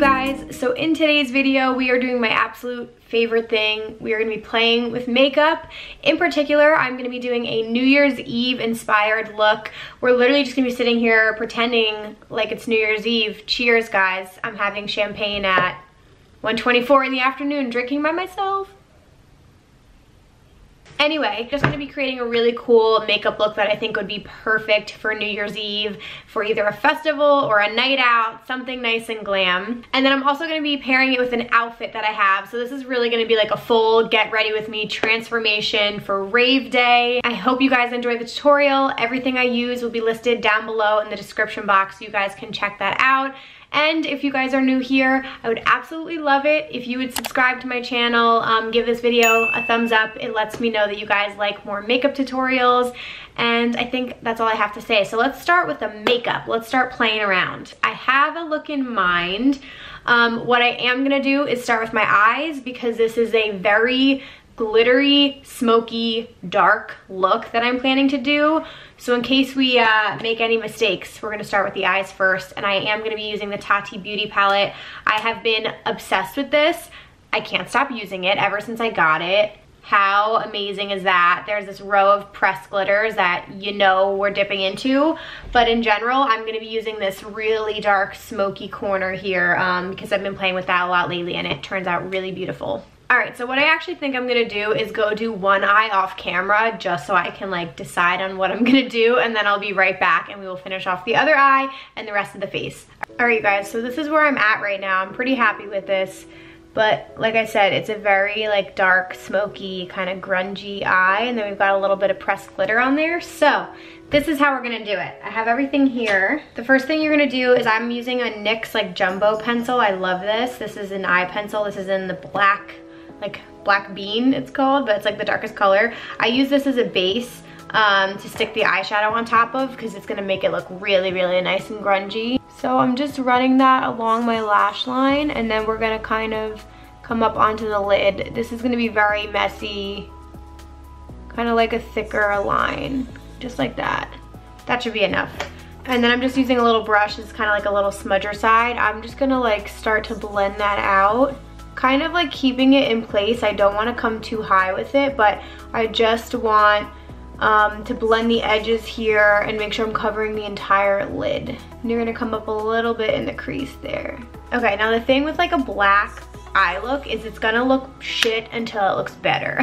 guys, so in today's video we are doing my absolute favorite thing. We are going to be playing with makeup. In particular, I'm going to be doing a New Year's Eve inspired look. We're literally just going to be sitting here pretending like it's New Year's Eve. Cheers, guys. I'm having champagne at 1:24 in the afternoon, drinking by myself. Anyway, just going to be creating a really cool makeup look that I think would be perfect for New Year's Eve, for either a festival or a night out, something nice and glam. And then I'm also going to be pairing it with an outfit that I have. So this is really going to be like a full get ready with me transformation for rave day. I hope you guys enjoyed the tutorial. Everything I use will be listed down below in the description box. So you guys can check that out. And if you guys are new here, I would absolutely love it if you would subscribe to my channel, give this video a thumbs up. It lets me know that you guys like more makeup tutorials. And I think that's all I have to say. So let's start with the makeup. Let's start playing around. I have a look in mind. What I am gonna do is start with my eyes, because this is a very glittery, smoky, dark look that I'm planning to do. So in case we make any mistakes, we're gonna start with the eyes first, and I am gonna be using the Tati Beauty palette. I have been obsessed with this. I can't stop using it ever since I got it. How amazing is that? There's this row of pressed glitters that you know we're dipping into, but in general, I'm gonna be using this really dark, smoky corner here because I've been playing with that a lot lately and it turns out really beautiful. All right, so what I actually think I'm gonna do is go do one eye off camera just so I can like decide on what I'm gonna do, and then I'll be right back and we will finish off the other eye and the rest of the face. All right, you guys, so this is where I'm at right now. I'm pretty happy with this, but like I said, it's a very like dark, smoky, kind of grungy eye, and then we've got a little bit of pressed glitter on there. So this is how we're gonna do it. I have everything here. The first thing you're gonna do is I'm using a NYX like jumbo pencil. I love this. This is an eye pencil. This is in the black, like black bean it's called, but it's like the darkest color. I use this as a base to stick the eyeshadow on top of, because it's gonna make it look really, really nice and grungy. So I'm just running that along my lash line, and then we're gonna kind of come up onto the lid. This is gonna be very messy, kind of like a thicker line, just like that. That should be enough. And then I'm just using a little brush. It's kind of like a little smudger side. I'm just gonna like start to blend that out, kind of like keeping it in place. I don't want to come too high with it, but I just want to blend the edges here and make sure I'm covering the entire lid. And you're going to come up a little bit in the crease there. Okay, now the thing with like a black eye look is it's going to look shit until it looks better.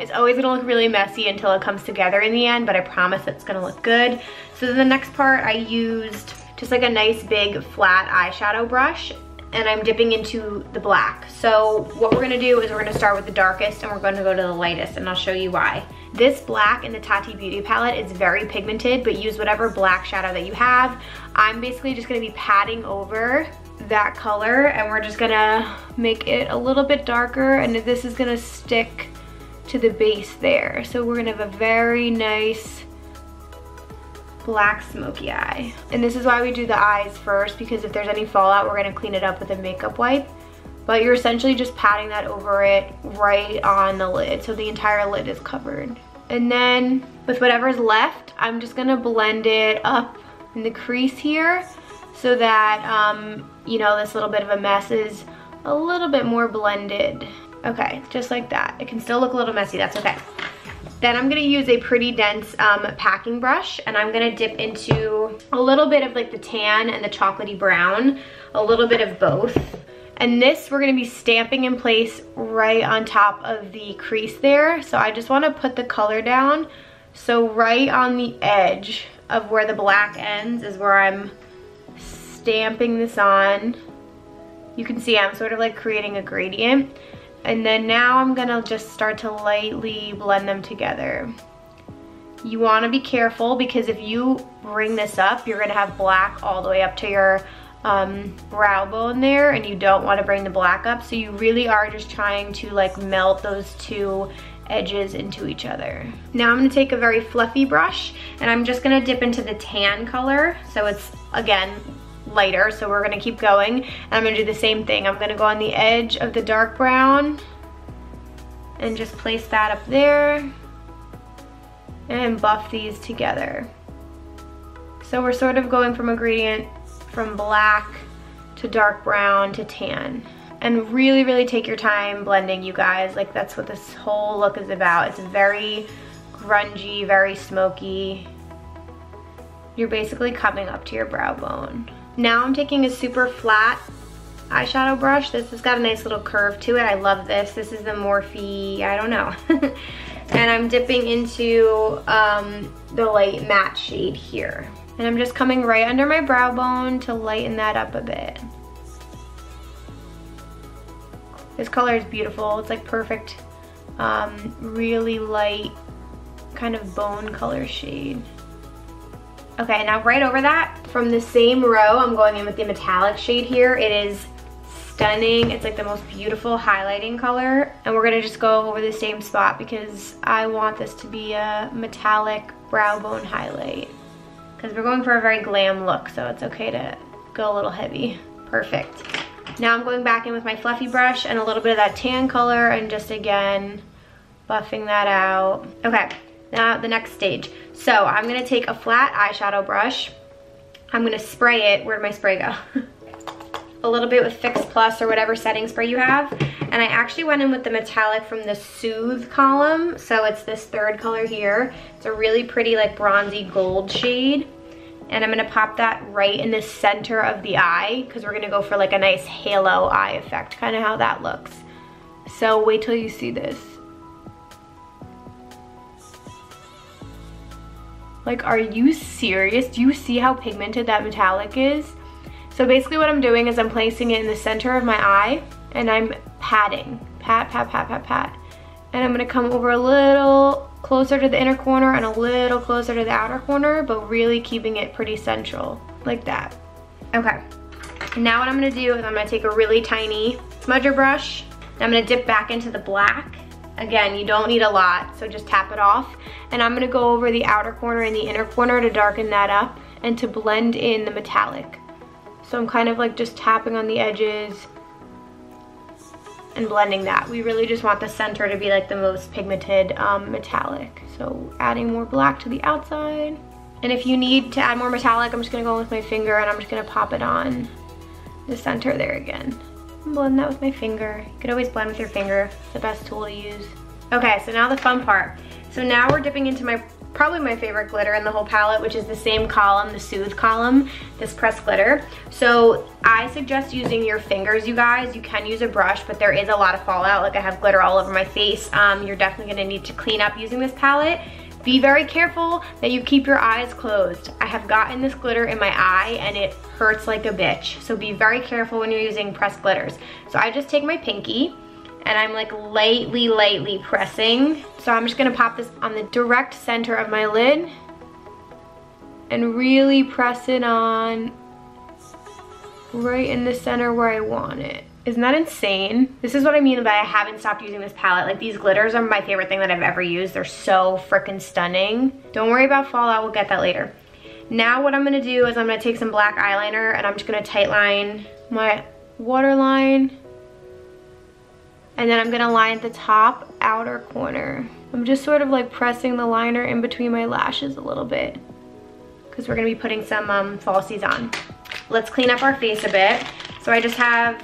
It's always going to look really messy until it comes together in the end, but I promise it's going to look good. So the next part, I used just like a nice big flat eyeshadow brush, and I'm dipping into the black. So what we're gonna do is we're gonna start with the darkest and we're gonna go to the lightest, and I'll show you why. This black in the Tati Beauty palette is very pigmented, but use whatever black shadow that you have. I'm basically just gonna be patting over that color, and we're just gonna make it a little bit darker, and this is gonna stick to the base there. So we're gonna have a very nice black smoky eye. And this is why we do the eyes first, because if there's any fallout, we're gonna clean it up with a makeup wipe. But you're essentially just patting that over it right on the lid, so the entire lid is covered. And then with whatever's left, I'm just gonna blend it up in the crease here so that, you know, this little bit of a mess is a little bit more blended. Okay, just like that. It can still look a little messy, that's okay. Then I'm gonna use a pretty dense packing brush, and I'm gonna dip into a little bit of like the tan and the chocolatey brown, a little bit of both. And this we're gonna be stamping in place right on top of the crease there. So I just wanna put the color down. So right on the edge of where the black ends is where I'm stamping this on. You can see I'm sort of like creating a gradient. And then now I'm gonna just start to lightly blend them together. You wanna be careful, because if you bring this up, you're gonna have black all the way up to your brow bone there, and you don't wanna bring the black up. So you really are just trying to like melt those two edges into each other. Now I'm gonna take a very fluffy brush, and I'm just gonna dip into the tan color. So it's, again, lighter, so we're gonna keep going, and I'm gonna do the same thing. I'm gonna go on the edge of the dark brown and just place that up there and buff these together. So we're sort of going from a gradient from black to dark brown to tan. And really, really take your time blending, you guys. Like, that's what this whole look is about. It's very grungy, very smoky. You're basically coming up to your brow bone. Now I'm taking a super flat eyeshadow brush. This has got a nice little curve to it. I love this. This is the Morphe, I don't know. And I'm dipping into the light matte shade here. And I'm just coming right under my brow bone to lighten that up a bit. This color is beautiful. It's like perfect, really light kind of bone color shade. Okay, now right over that, from the same row, I'm going in with the metallic shade here. It is stunning. It's like the most beautiful highlighting color. And we're gonna just go over the same spot because I want this to be a metallic brow bone highlight. Because we're going for a very glam look, so it's okay to go a little heavy. Perfect. Now I'm going back in with my fluffy brush and a little bit of that tan color and just again, buffing that out. Okay. Now the next stage. So I'm going to take a flat eyeshadow brush. I'm going to spray it. Where'd my spray go? A little bit with Fix Plus or whatever setting spray you have. And I actually went in with the metallic from the Soothe column. So it's this third color here. It's a really pretty like bronzy gold shade. And I'm going to pop that right in the center of the eye because we're going to go for like a nice halo eye effect, kind of how that looks. So wait till you see this. Like, are you serious? Do you see how pigmented that metallic is? So basically what I'm doing is I'm placing it in the center of my eye and I'm patting. Pat, pat, pat, pat, pat. And I'm gonna come over a little closer to the inner corner and a little closer to the outer corner, but really keeping it pretty central, like that. Okay, now what I'm gonna do is I'm gonna take a really tiny smudger brush and I'm gonna dip back into the black. Again, you don't need a lot, so just tap it off. And I'm gonna go over the outer corner and the inner corner to darken that up and to blend in the metallic. So I'm kind of like just tapping on the edges and blending that. We really just want the center to be like the most pigmented metallic. So adding more black to the outside. And if you need to add more metallic, I'm just gonna go in with my finger and I'm just gonna pop it on the center there again. Blend that with my finger. You could always blend with your finger. It's the best tool to use. Okay, so now the fun part. So now we're dipping into my, probably my favorite glitter in the whole palette, which is the same column, the Soothe column, this pressed glitter. So I suggest using your fingers, you guys. You can use a brush, but there is a lot of fallout. Like I have glitter all over my face. You're definitely gonna need to clean up using this palette. Be very careful that you keep your eyes closed. I have gotten this glitter in my eye and it hurts like a bitch. So be very careful when you're using pressed glitters. So I just take my pinky and I'm like lightly, lightly pressing. So I'm just gonna pop this on the direct center of my lid and really press it on right in the center where I want it. Isn't that insane? This is what I mean by I haven't stopped using this palette. Like these glitters are my favorite thing that I've ever used. They're so freaking stunning. Don't worry about fallout, we'll get that later. Now what I'm gonna do is I'm gonna take some black eyeliner and I'm just gonna tightline my waterline. And then I'm gonna line the top outer corner. I'm just sort of like pressing the liner in between my lashes a little bit because we're gonna be putting some falsies on. Let's clean up our face a bit. So I just have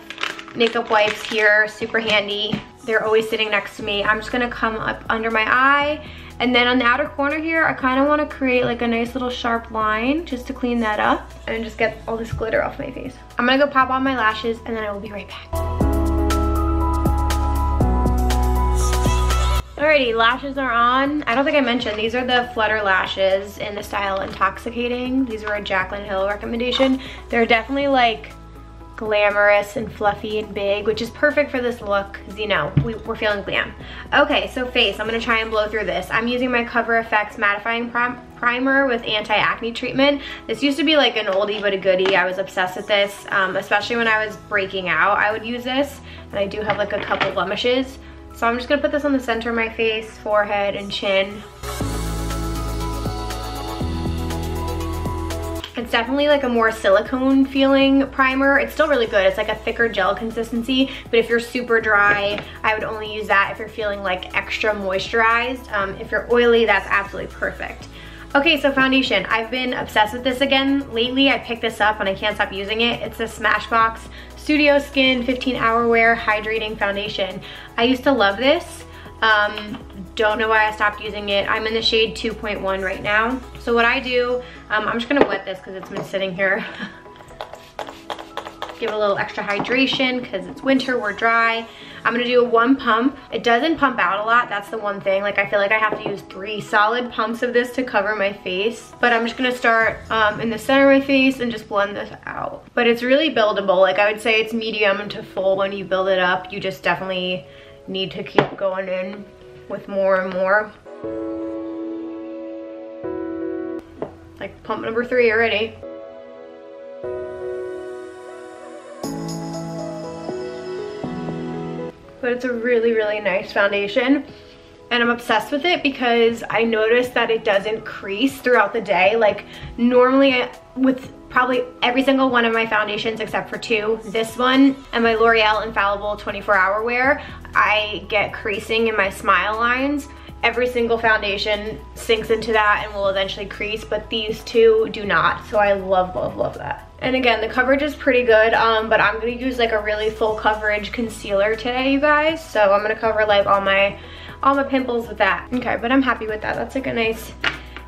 makeup wipes here, super handy. They're always sitting next to me. I'm just gonna come up under my eye and then on the outer corner here, I kinda wanna create like a nice little sharp line just to clean that up and just get all this glitter off my face. I'm gonna go pop on my lashes and then I will be right back. Alrighty, lashes are on. I don't think I mentioned, these are the Flutter lashes in the style Intoxicating. These were a Jaclyn Hill recommendation. They're definitely like glamorous and fluffy and big, which is perfect for this look because, you know, we're feeling glam. Okay, so face, I'm gonna try and blow through this. I'm using my Cover FX mattifying primer with anti-acne treatment. This used to be like an oldie but a goodie. I was obsessed with this, especially when I was breaking out. I would use this, and I do have like a couple blemishes. So I'm just gonna put this on the center of my face, forehead, and chin. It's definitely like a more silicone feeling primer. It's still really good. It's like a thicker gel consistency, but if you're super dry, I would only use that if you're feeling like extra moisturized. If you're oily, that's absolutely perfect. Okay, so foundation. I've been obsessed with this again lately. I picked this up and I can't stop using it. It's a Smashbox Studio Skin 15 Hour Wear Hydrating Foundation. I used to love this. Don't know why I stopped using it. I'm in the shade 2.1 right now. So what I do, I'm just gonna wet this because it's been sitting here. Give a little extra hydration because it's winter, we're dry. I'm gonna do a one pump. It doesn't pump out a lot, that's the one thing. Like I feel like I have to use 3 solid pumps of this to cover my face. But I'm just gonna start in the center of my face and just blend this out. But it's really buildable. Like I would say it's medium to full when you build it up. You just definitely need to keep going in with more and more. Like pump number 3 already. But it's a really, really nice foundation. And I'm obsessed with it because I noticed that it doesn't crease throughout the day. Like normally with probably every single one of my foundations except for 2, this one and my L'Oreal Infallible 24 Hour Wear, I get creasing in my smile lines. Every single foundation sinks into that and will eventually crease, but these 2 do not. So I love, love, love that. And again, the coverage is pretty good, but I'm gonna use like a really full coverage concealer today, you guys. So I'm gonna cover like all my pimples with that. Okay, but I'm happy with that. That's like a nice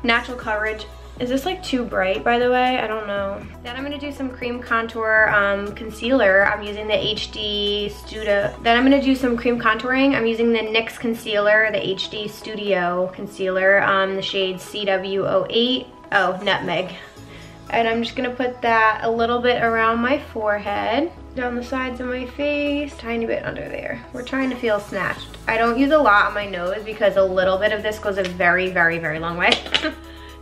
natural coverage. Is this like too bright, by the way? I don't know. Then I'm gonna do some cream contour concealer. I'm using the HD Studio. Then I'm gonna do some cream contouring. I'm using the NYX concealer, the HD Studio concealer, the shade CW08. Oh, Nutmeg. And I'm just gonna put that a little bit around my forehead, down the sides of my face, tiny bit under there. We're trying to feel snatched. I don't use a lot on my nose because a little bit of this goes a very, very, very long way.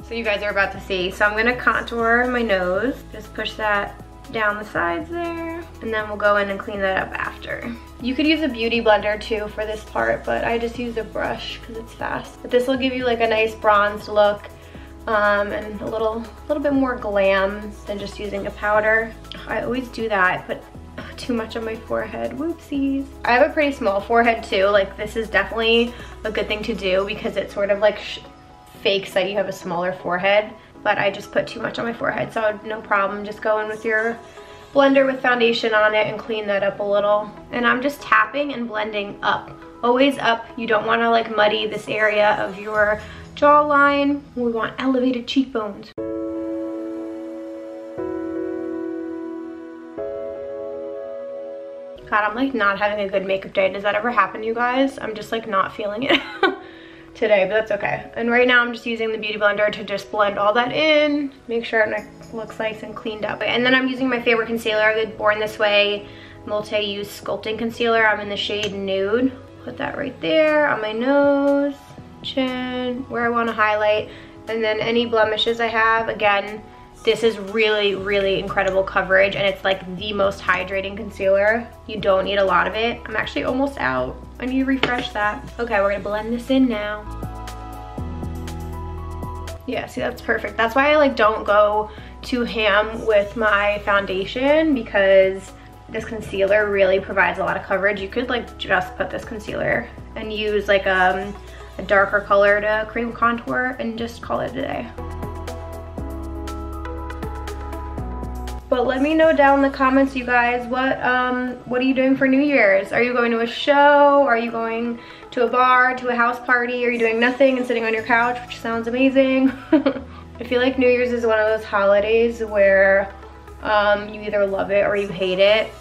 So you guys are about to see. So I'm gonna contour my nose, just push that down the sides there, and then we'll go in and clean that up after. You could use a beauty blender too for this part, but I just use a brush because it's fast. But this will give you like a nice bronzed look. And a little bit more glam than just using a powder. I always do that. I put too much on my forehead. Whoopsies. I have a pretty small forehead too. Like this is definitely a good thing to do because it sort of like fakes that you have a smaller forehead. But I just put too much on my forehead, so no problem. Just go in with your blender with foundation on it and clean that up a little. And I'm just tapping and blending up. Always up. You don't want to like muddy this area of your jawline. We want elevated cheekbones. God, I'm like not having a good makeup day. Does that ever happen to you guys? I'm just like not feeling it today, but that's okay. And right now I'm just using the beauty blender to just blend all that in, make sure it looks nice and cleaned up. And then I'm using my favorite concealer, the Born This Way multi-use sculpting concealer. I'm in the shade Nude. Put that right there on my nose, chin, where I want to highlight, and then any blemishes I have. Again, this is really, really incredible coverage, and it's like the most hydrating concealer. You don't need a lot of it. I'm actually almost out. I need to refresh that. Okay, we're gonna blend this in now. Yeah, see, that's perfect. That's why I like don't go too ham with my foundation, because this concealer really provides a lot of coverage. You could like just put this concealer and use like a darker color to cream contour and just call it a day. But let me know down in the comments, you guys, what are you doing for New Year's? Are you going to a show? Are you going to a bar, to a house party? Are you doing nothing and sitting on your couch, which sounds amazing? I feel like New Year's is one of those holidays where you either love it or you hate it.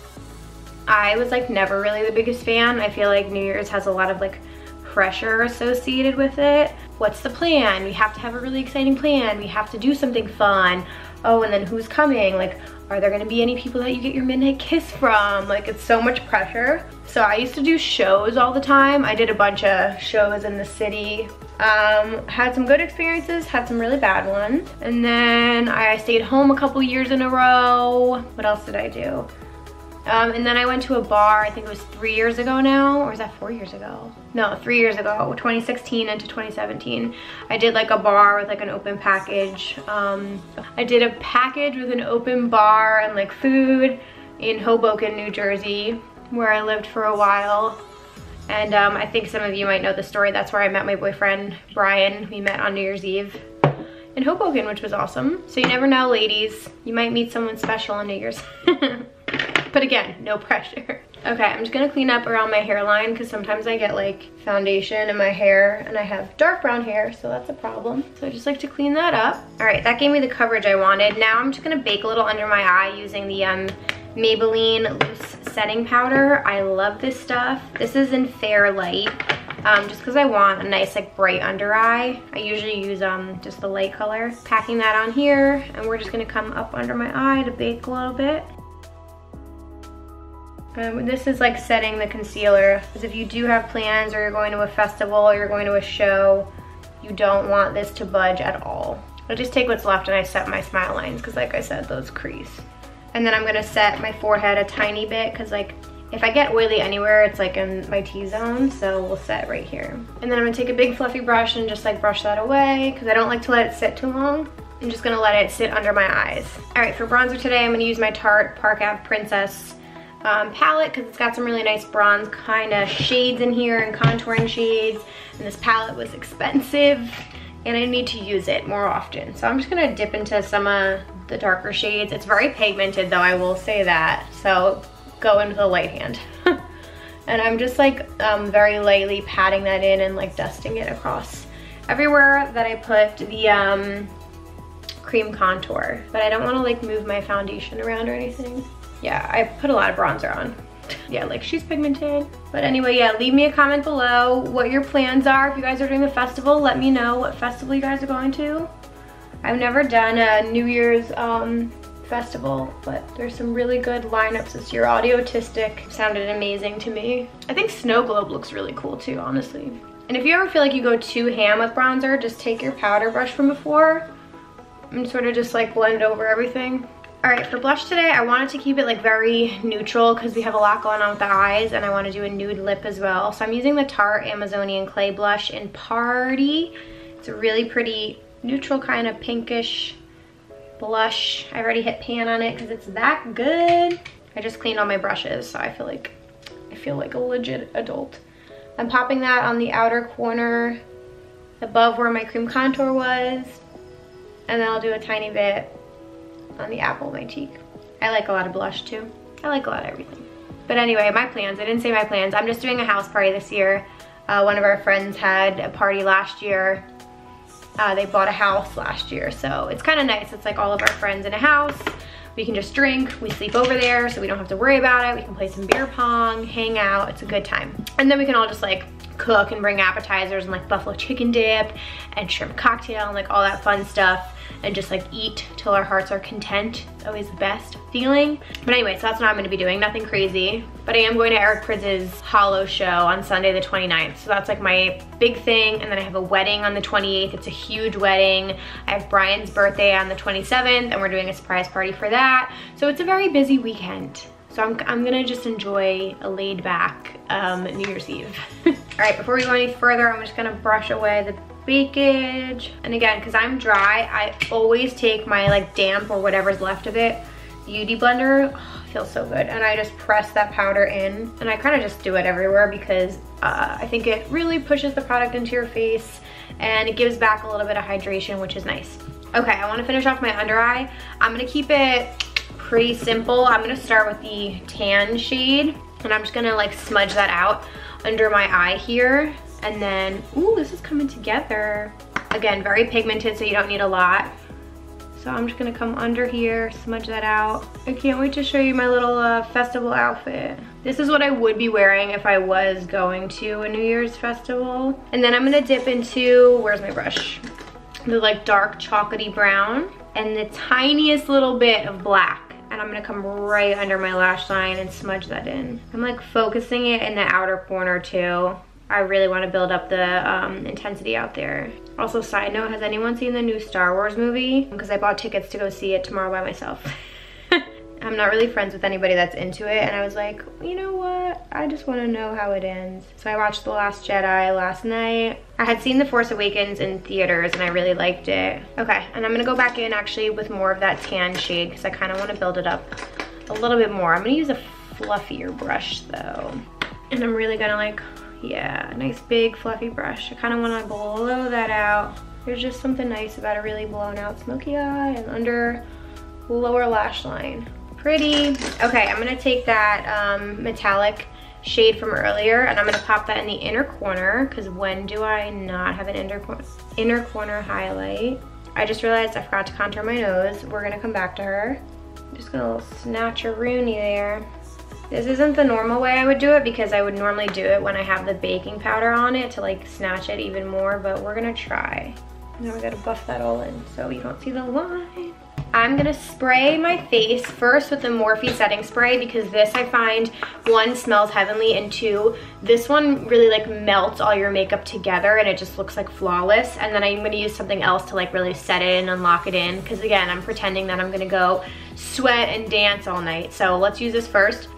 I was like never really the biggest fan. I feel like New Year's has a lot of like pressure associated with it. What's the plan? We have to have a really exciting plan. We have to do something fun. Oh, and then who's coming? Like, are there gonna be any people that you get your midnight kiss from? Like, it's so much pressure. So I used to do shows all the time. I did a bunch of shows in the city. Had some good experiences, had some really bad ones. And then I stayed home a couple years in a row. What else did I do? And then I went to a bar, I think it was 3 years ago now, or was that 4 years ago? No, 3 years ago, 2016 into 2017. I did like a bar with like an open package. I did a package with an open bar and like food in Hoboken, New Jersey, where I lived for a while. And I think some of you might know the story. That's where I met my boyfriend, Brian. We met on New Year's Eve. in Hoboken, which was awesome. So you never know, ladies. You might meet someone special on New Year's. But again, no pressure. Okay, I'm just gonna clean up around my hairline because sometimes I get like foundation in my hair and I have dark brown hair, so that's a problem. So I just like to clean that up. All right, that gave me the coverage I wanted. Now I'm just gonna bake a little under my eye using the Maybelline Loose Setting Powder. I love this stuff. This is in Fair Light, just because I want a nice like bright under eye. I usually use just the light color. Packing that on here, and we're just gonna come up under my eye to bake a little bit. This is like setting the concealer, because if you do have plans or you're going to a festival or you're going to a show, you don't want this to budge at all. I'll just take what's left and I set my smile lines, because like I said, those crease. And then I'm gonna set my forehead a tiny bit, because like if I get oily anywhere, it's like in my T-zone, so we'll set right here. And then I'm gonna take a big fluffy brush and just like brush that away, because I don't like to let it sit too long. I'm just gonna let it sit under my eyes. All right, for bronzer today, I'm gonna use my Tarte Park Ave Princess palette, because it's got some really nice bronze kind of shades in here and contouring shades, and this palette was expensive and I need to use it more often, so I'm just gonna dip into some of the darker shades. It's very pigmented though, I will say that, so go into the light hand. And I'm just like very lightly patting that in and like dusting it across everywhere that I put the cream contour, but I don't want to like move my foundation around or anything. Yeah, I put a lot of bronzer on. Yeah, like she's pigmented. But anyway, yeah, leave me a comment below what your plans are. If you guys are doing a festival, let me know what festival you guys are going to. I've never done a New Year's festival, but there's some really good lineups this year. Audiotistic sounded amazing to me. I think Snow Globe looks really cool too, honestly. And if you ever feel like you go too ham with bronzer, just take your powder brush from before and sort of just like blend over everything. All right, for blush today, I wanted to keep it like very neutral because we have a lot going on with the eyes, and I want to do a nude lip as well. So I'm using the Tarte Amazonian Clay Blush in Party. It's a really pretty neutral kind of pinkish blush. I already hit pan on it because it's that good. I just cleaned all my brushes, so I feel like a legit adult. I'm popping that on the outer corner above where my cream contour was, and then I'll do a tiny bit on the apple of my cheek. I like a lot of blush too. I like a lot of everything. But anyway, my plans. I didn't say my plans. I'm just doing a house party this year. One of our friends had a party last year. They bought a house last year, so it's kind of nice. It's like all of our friends in a house. We can just drink, we sleep over there, so we don't have to worry about it. We can play some beer pong, hang out. It's a good time. And then we can all just like cook and bring appetizers and like buffalo chicken dip and shrimp cocktail and like all that fun stuff, and just like eat till our hearts are content. It's always the best feeling. But anyway, so that's what I'm gonna be doing, nothing crazy. But I am going to Eric Prydz's HOLO show on Sunday the 29th. So that's like my big thing. And then I have a wedding on the 28th. It's a huge wedding. I have Brian's birthday on the 27th and we're doing a surprise party for that. So it's a very busy weekend. So I'm gonna just enjoy a laid back New Year's Eve. All right, before we go any further, I'm just gonna brush away the bakage. And again, because I'm dry, I always take my like damp or whatever's left of it beauty blender. Oh, it feels so good. And I just press that powder in, and I kind of just do it everywhere because I think it really pushes the product into your face and it gives back a little bit of hydration, which is nice. Okay, I want to finish off my under eye. I'm gonna keep it pretty simple. I'm gonna start with the tan shade, and I'm just gonna like smudge that out under my eye here. And then, ooh, this is coming together. Again, very pigmented, so you don't need a lot. So I'm just gonna come under here, smudge that out. I can't wait to show you my little festival outfit. This is what I would be wearing if I was going to a New Year's festival. And then I'm gonna dip into, where's my brush? The like dark chocolatey brown and the tiniest little bit of black. And I'm gonna come right under my lash line and smudge that in. I'm like focusing it in the outer corner too. I really want to build up the intensity out there. Also, side note, has anyone seen the new Star Wars movie? Because I bought tickets to go see it tomorrow by myself. I'm not really friends with anybody that's into it, and I was like, you know what? I just want to know how it ends. So I watched The Last Jedi last night. I had seen The Force Awakens in theaters, and I really liked it. Okay, and I'm gonna go back in actually with more of that tan shade because I kind of want to build it up a little bit more. I'm gonna use a fluffier brush though, and I'm really gonna like, yeah, nice big fluffy brush. I kind of want to blow that out There's just something nice about a really blown out smoky eye and under lower lash line. Pretty. Okay, I'm gonna take that metallic shade from earlier and I'm gonna pop that in the inner corner, because when do I not have an inner corner highlight? I just realized I forgot to contour my nose. We're gonna come back to her. I'm just gonna little snatch-a-rooney there. This isn't the normal way I would do it, because I would normally do it when I have the baking powder on it to like snatch it even more, but we're gonna try. Now we gotta buff that all in so you don't see the line. I'm gonna spray my face first with the Morphe setting spray, because this, I find, one, smells heavenly, and two, this one really like melts all your makeup together and it just looks like flawless. And then I'm gonna use something else to like really set it and unlock it in, because again, I'm pretending that I'm gonna go sweat and dance all night. So let's use this first.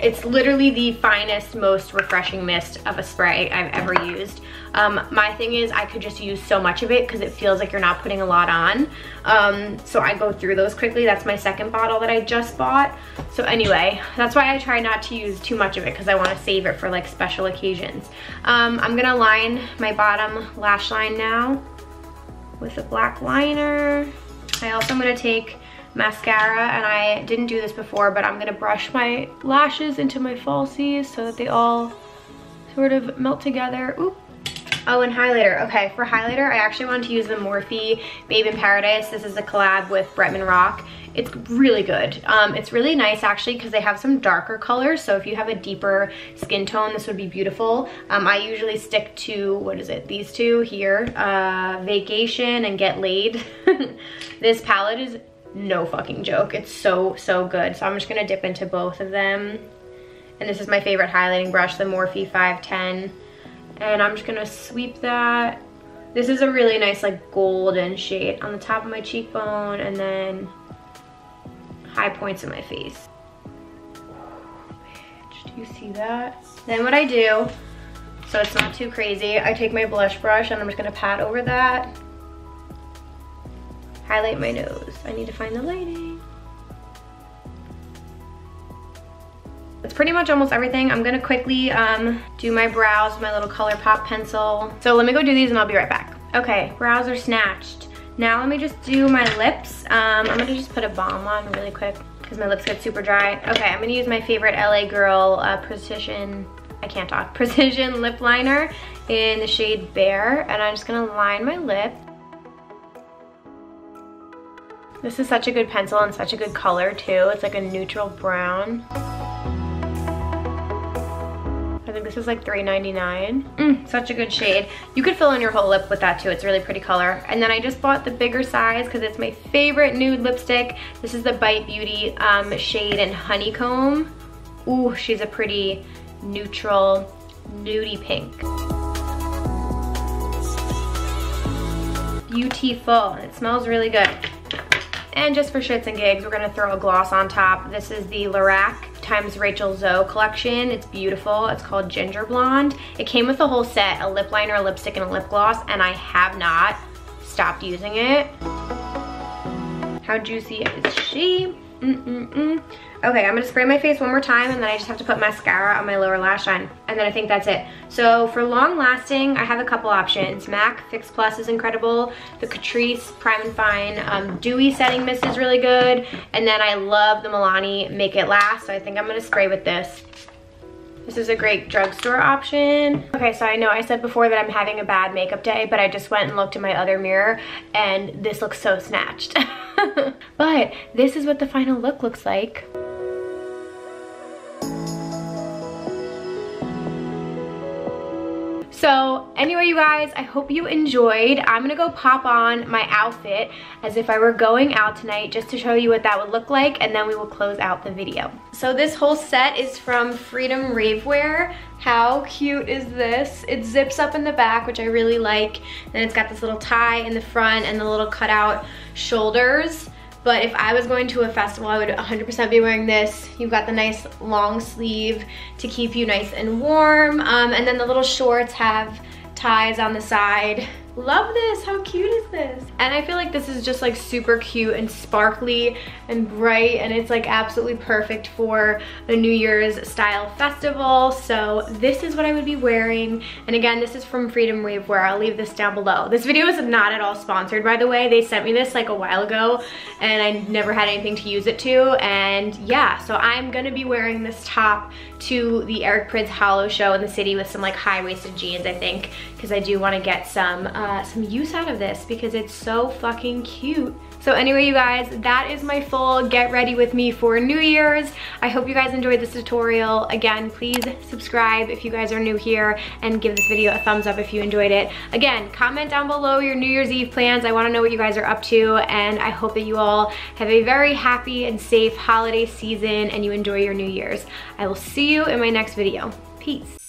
It's literally the finest, most refreshing mist of a spray I've ever used. My thing is I could just use so much of it because it feels like you're not putting a lot on. So I go through those quickly. That's my second bottle that I just bought. So anyway, that's why I try not to use too much of it, because I want to save it for like special occasions. I'm gonna line my bottom lash line now with a black liner. I also am gonna take mascara, and I didn't do this before, but I'm gonna brush my lashes into my falsies so that they all sort of melt together. Oop. Oh, and highlighter. Okay, for highlighter, I actually wanted to use the Morphe Babe in Paradise. This is a collab with Bretman Rock. It's really good. It's really nice actually, because they have some darker colors, so if you have a deeper skin tone, this would be beautiful. I usually stick to, what is it, these two here, Vacation and Get Laid. This palette is no fucking joke. It's so good. So I'm just gonna dip into both of them. And this is my favorite highlighting brush, the Morphe 510. And I'm just gonna sweep that. This is a really nice like golden shade on the top of my cheekbone and then high points in my face. Bitch, do you see that? Then what I do, so it's not too crazy, I take my blush brush and I'm just gonna pat over that. Highlight my nose. I need to find the lighting. That's pretty much almost everything. I'm gonna quickly do my brows with my little ColourPop pencil. So let me go do these and I'll be right back. Okay, brows are snatched. Now let me just do my lips. I'm gonna just put a balm on really quick because my lips get super dry. Okay, I'm gonna use my favorite LA Girl Precision Lip Liner in the shade Bare, and I'm just gonna line my lip. This is such a good pencil and such a good color too. It's like a neutral brown. I think this is like $3.99. Such a good shade. You could fill in your whole lip with that too. It's a really pretty color. And then I just bought the bigger size because it's my favorite nude lipstick. This is the Bite Beauty shade in Honeycomb. Ooh, she's a pretty neutral, nudie pink. Beautiful, and it smells really good. And just for shits and gigs, we're gonna throw a gloss on top. This is the Lorac x Rachel Zoe collection. It's beautiful. It's called Ginger Blonde. It came with a whole set, a lip liner, a lipstick, and a lip gloss, and I have not stopped using it. How juicy is she? Okay, I'm gonna spray my face one more time, and then I just have to put mascara on my lower lash line, and then I think that's it. So for long lasting, I have a couple options. MAC Fix Plus is incredible. The Catrice Prime and Fine Dewy Setting Mist is really good, and then I love the Milani Make It Last, so I think I'm gonna spray with this. This is a great drugstore option. Okay, so I know I said before that I'm having a bad makeup day, but I just went and looked in my other mirror and this looks so snatched. But this is what the final look looks like. So anyway, you guys, I hope you enjoyed. I'm gonna go pop on my outfit as if I were going out tonight, just to show you what that would look like, and then we will close out the video. So this whole set is from Freedom Ravewear. How cute is this? It zips up in the back, which I really like. Then it's got this little tie in the front and the little cutout shoulders. But if I was going to a festival, I would 100% be wearing this. You've got the nice long sleeve to keep you nice and warm. And then the little shorts have ties on the side. Love this, how cute is this? And I feel like this is just like super cute and sparkly and bright, and it's like absolutely perfect for a New Year's style festival. So this is what I would be wearing. And again, this is from Freedom Ravewear. I'll leave this down below. This video is not at all sponsored, by the way. They sent me this like a while ago and I never had anything to use it to. And yeah, so I'm gonna be wearing this top to the Eric Prydz HOLO show in the city with some like high-waisted jeans, I think, because I do wanna get some use out of this because it's so fucking cute. So anyway, you guys, that is my full get ready with me for New Year's. I hope you guys enjoyed this tutorial. Again, please subscribe if you guys are new here and give this video a thumbs up if you enjoyed it. Again, comment down below your New Year's Eve plans. I wanna know what you guys are up to, and I hope that you all have a very happy and safe holiday season and you enjoy your New Year's. I will see you in my next video. Peace.